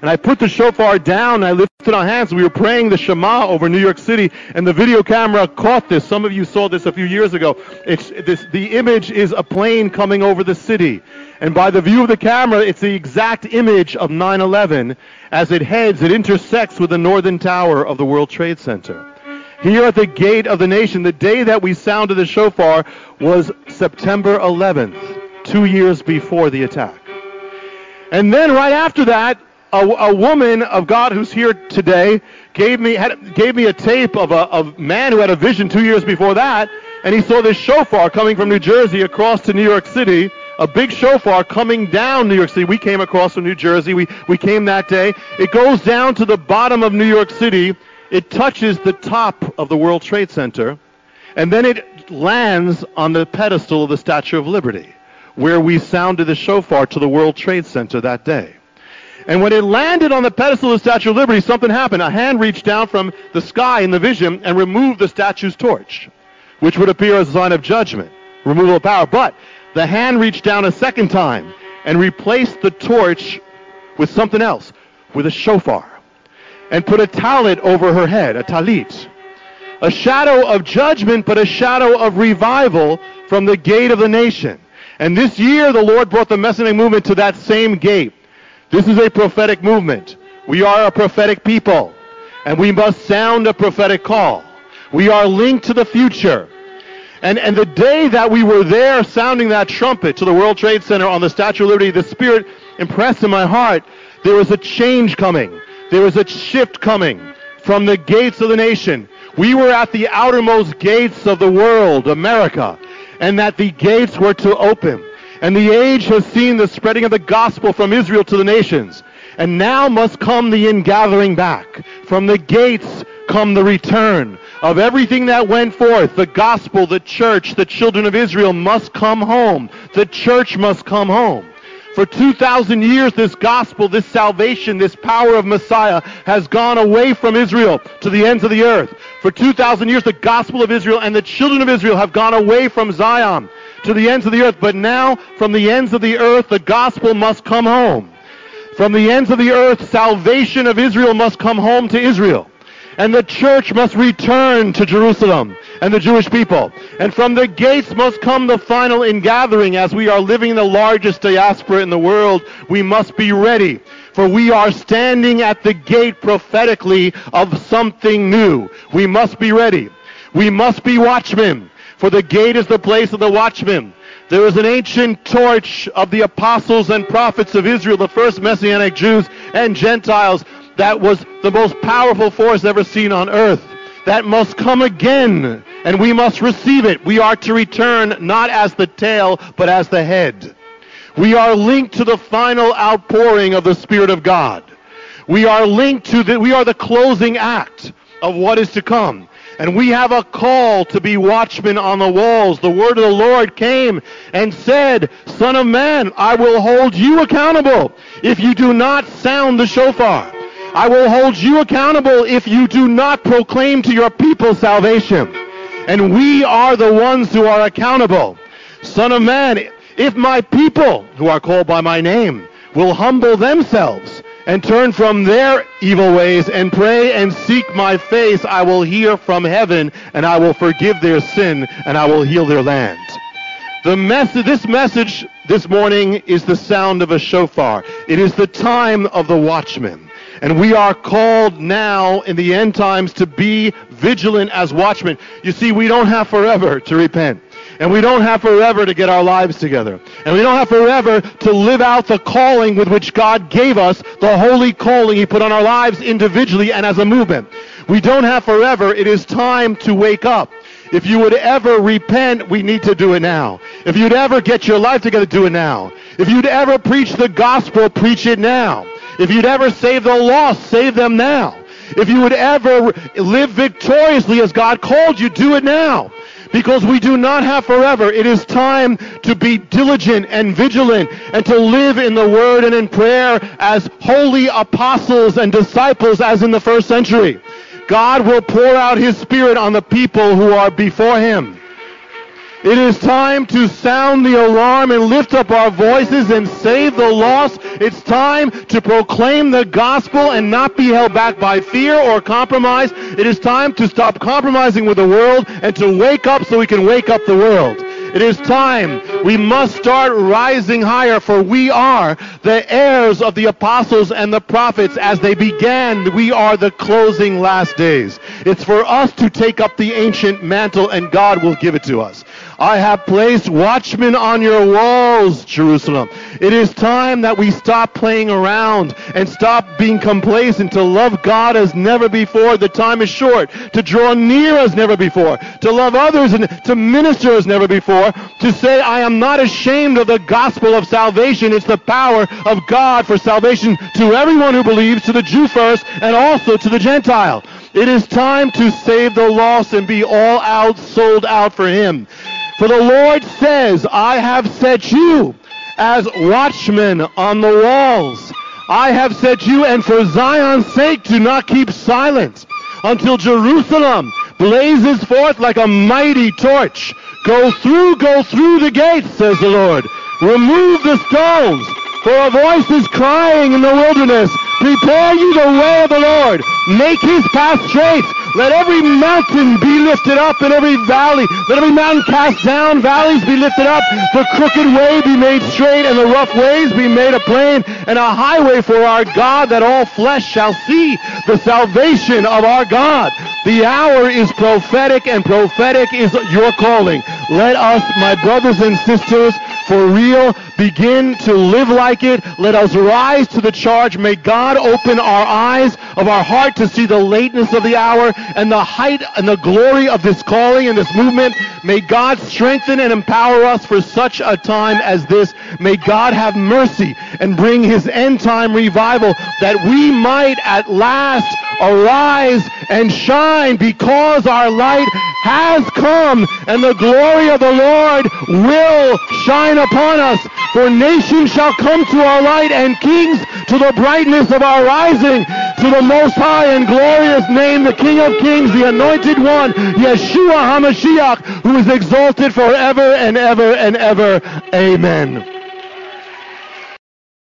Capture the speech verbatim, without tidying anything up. And I put the shofar down, and I lifted our hands. We were praying the Shema over New York City, and the video camera caught this. Some of you saw this a few years ago. It's, this, the image is a plane coming over the city. And by the view of the camera, it's the exact image of nine eleven. As it heads, it intersects with the northern tower of the World Trade Center. Here at the gate of the nation, the day that we sounded the shofar was September eleventh, two years before the attack. And then right after that, a, a woman of God who's here today gave me had, gave me a tape of a of man who had a vision two years before that, and he saw this shofar coming from New Jersey across to New York City, a big shofar coming down New York City. We came across from New Jersey. We, we came that day. It goes down to the bottom of New York City. It touches the top of the World Trade Center, and then it lands on the pedestal of the Statue of Liberty, where we sounded the shofar to the World Trade Center that day. And when it landed on the pedestal of the Statue of Liberty, something happened. A hand reached down from the sky in the vision and removed the statue's torch, which would appear as a sign of judgment, removal of power. But the hand reached down a second time and replaced the torch with something else, with a shofar, and put a talit over her head, a talit. A shadow of judgment, but a shadow of revival from the gate of the nation. And this year, the Lord brought the Messianic movement to that same gate. This is a prophetic movement. We are a prophetic people, and we must sound a prophetic call. We are linked to the future. And, and the day that we were there sounding that trumpet to the World Trade Center on the Statue of Liberty, the Spirit impressed in my heart, there was a change coming. There was a shift coming from the gates of the nation. We were at the outermost gates of the world, America, and that the gates were to open. And the age has seen the spreading of the gospel from Israel to the nations. And now must come the ingathering back. From the gates come the return of everything that went forth. The gospel, the church, the children of Israel must come home. The church must come home. For two thousand years, this gospel, this salvation, this power of Messiah has gone away from Israel to the ends of the earth. For two thousand years, the gospel of Israel and the children of Israel have gone away from Zion to the ends of the earth. But now, from the ends of the earth, the gospel must come home. From the ends of the earth, salvation of Israel must come home to Israel. And the church must return to Jerusalem and the Jewish people. And from the gates must come the final ingathering. As we are living the largest diaspora in the world, we must be ready. For we are standing at the gate prophetically of something new. We must be ready. We must be watchmen. For the gate is the place of the watchman. There is an ancient torch of the apostles and prophets of Israel, the first Messianic Jews and Gentiles, that was the most powerful force ever seen on earth. That must come again, and we must receive it. We are to return not as the tail, but as the head. We are linked to the final outpouring of the Spirit of God. We are linked to the, we are the closing act of what is to come. And we have a call to be watchmen on the walls. The word of the Lord came and said, Son of man, I will hold you accountable if you do not sound the shofar. I will hold you accountable if you do not proclaim to your people salvation. And we are the ones who are accountable. Son of man, if my people, who are called by my name, will humble themselves and turn from their evil ways and pray and seek my face, I will hear from heaven, and I will forgive their sin, and I will heal their land. The mess- this message this morning is the sound of a shofar. It is the time of the watchman. And we are called now in the end times to be vigilant as watchmen. You see, we don't have forever to repent. And we don't have forever to get our lives together. And we don't have forever to live out the calling with which God gave us, the holy calling he put on our lives individually and as a movement. We don't have forever. It is time to wake up. If you would ever repent, we need to do it now. If you'd ever get your life together, do it now. If you'd ever preach the gospel, preach it now. If you'd ever save the lost, save them now. If you would ever live victoriously as God called you, do it now. Because we do not have forever. It is time to be diligent and vigilant and to live in the word and in prayer as holy apostles and disciples as in the first century. God will pour out his Spirit on the people who are before him. It is time to sound the alarm and lift up our voices and save the lost. It's time to proclaim the gospel and not be held back by fear or compromise. It is time to stop compromising with the world and to wake up so we can wake up the world. It is time. We must start rising higher, for we are the heirs of the apostles and the prophets. As they began, we are the closing last days. It's for us to take up the ancient mantle, and God will give it to us. I have placed watchmen on your walls, Jerusalem. It is time that we stop playing around and stop being complacent, to love God as never before. The time is short. To draw near as never before. To love others and to minister as never before. To say, I am not ashamed of the gospel of salvation. It's the power of God for salvation to everyone who believes, to the Jew first and also to the Gentile. It is time to save the lost and be all out, sold out for Him. For the Lord says, I have set you as watchmen on the walls. I have set you, and for Zion's sake, do not keep silent until Jerusalem blazes forth like a mighty torch. Go through, go through the gates, says the Lord. Remove the stones, for a voice is crying in the wilderness. Prepare you the way of the Lord. Make His path straight. Let every mountain be lifted up and every valley. Let every mountain cast down, valleys be lifted up. The crooked way be made straight and the rough ways be made a plain, and a highway for our God, that all flesh shall see the salvation of our God. The hour is prophetic, and prophetic is your calling. Let us, my brothers and sisters, for real, begin to live like it. Let us rise to the charge. May God open our eyes of our heart to see the lateness of the hour and the height and the glory of this calling and this movement. May God strengthen and empower us for such a time as this. May God have mercy and bring His end-time revival, that we might at last arise and shine, because our light has come and the glory of the Lord will shine upon us. For nations shall come to our light, and kings to the brightness of our rising. To the most high and glorious name, the King of Kings, the Anointed One, Yeshua HaMashiach, who is exalted forever and ever and ever. Amen.